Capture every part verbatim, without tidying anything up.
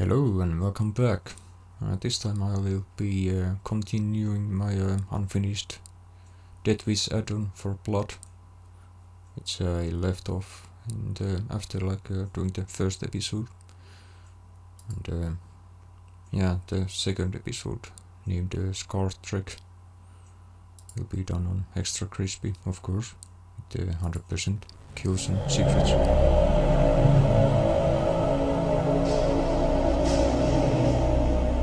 Hello and welcome back. Uh, this time I will be uh, continuing my uh, unfinished Dead Wish add-on for Blood, which I left off in the, after like uh, doing the first episode, and uh, yeah, the second episode named uh, Scar Trek will be done on extra crispy, of course, with uh, one hundred percent kills and secrets.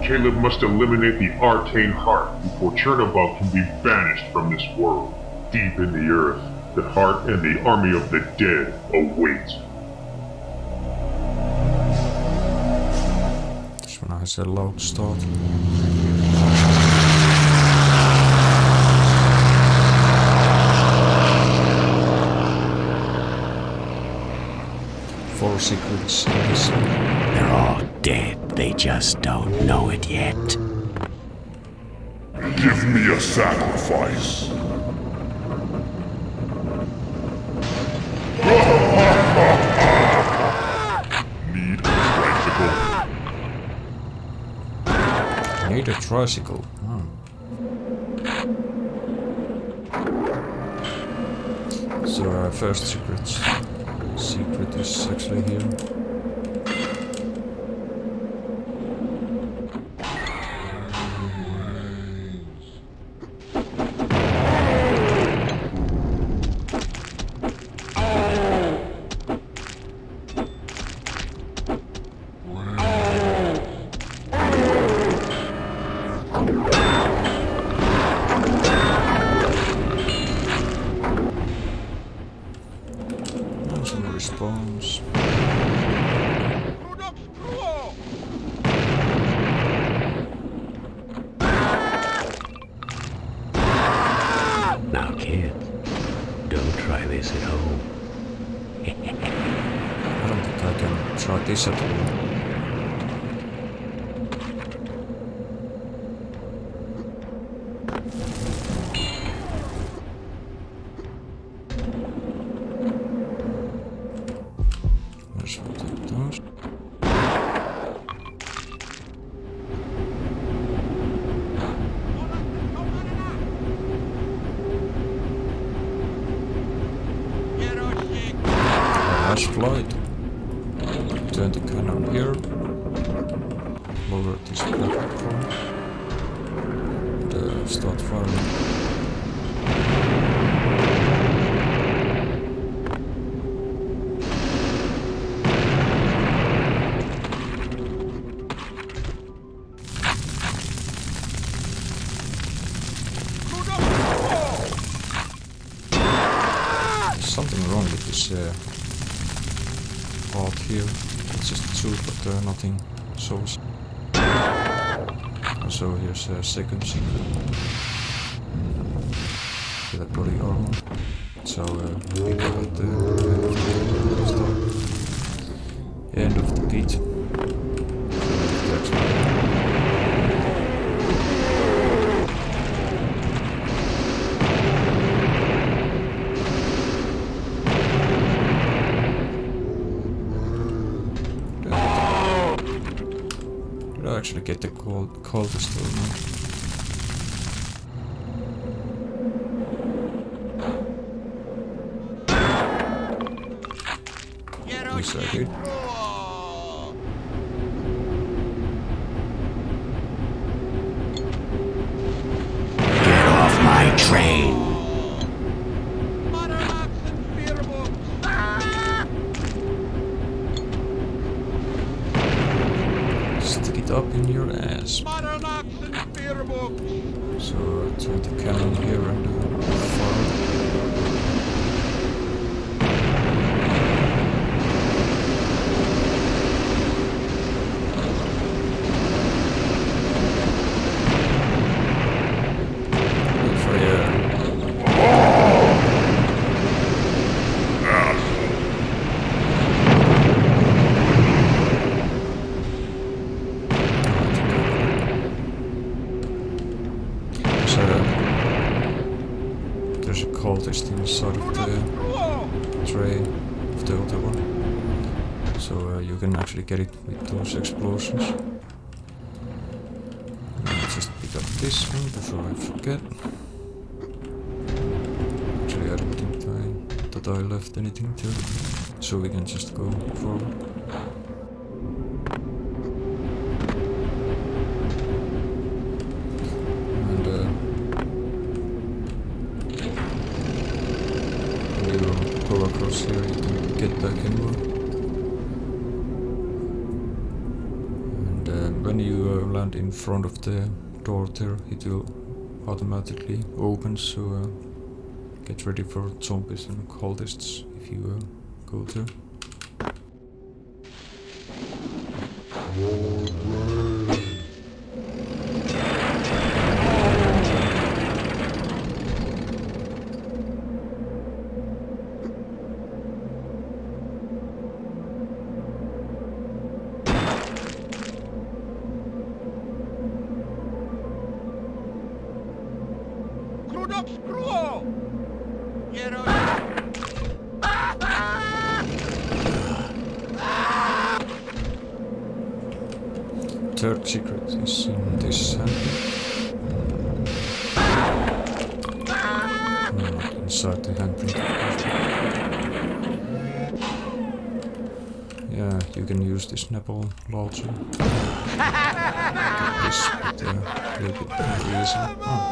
Caleb must eliminate the Arcane Heart before Chernobyl can be banished from this world. Deep in the earth, the Heart and the Army of the Dead await. This one has a loud start. Four secrets. They're all dead. They just don't know it yet. Give me a sacrifice. Need a tricycle. Need a tricycle. Oh. So our first secret. Secret is actually here. Response. Now, kid, don't try this at home. I don't think I can try this at home. Flight. Turn the cannon here. Lower this platform. And uh, start firing. There's something wrong with this. Uh, Here, it's just two, but uh, nothing. So, so here's a second secret. Get a body armor. So uh, we go at the uh, end of the pit. Actually get the cold coldest one. At least I did. Get off my train. Up in your ass. So uh, turn the cannon here and uh, fire. Fire. Oh. There's a cultist inside of the tray of the other one. so uh, you can actually get it with those explosions. I'll just pick up this one before I forget. Actually, I don't think I, that I left anything to it, so we can just go forward. In front of the door there, it will automatically open, so uh, get ready for zombies and cultists if you uh, go there. Third secret is in this handprint. No, not inside the handprint. Yeah, you can use this Snapple launcher. Get this bit, uh, a little bit easier. Oh.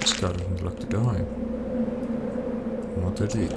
This guy doesn't like to die. What a dick.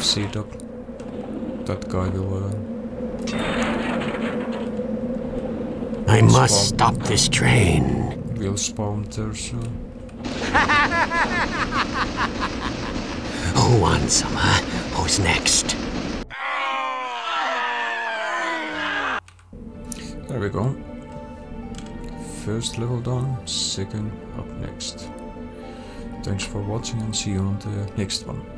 Seed up. That guy will. Uh, I must stop this train. We'll spawn there soon. Who wants him, huh? Who's next? There we go. First level done. Second up next. Thanks for watching and see you on the next one.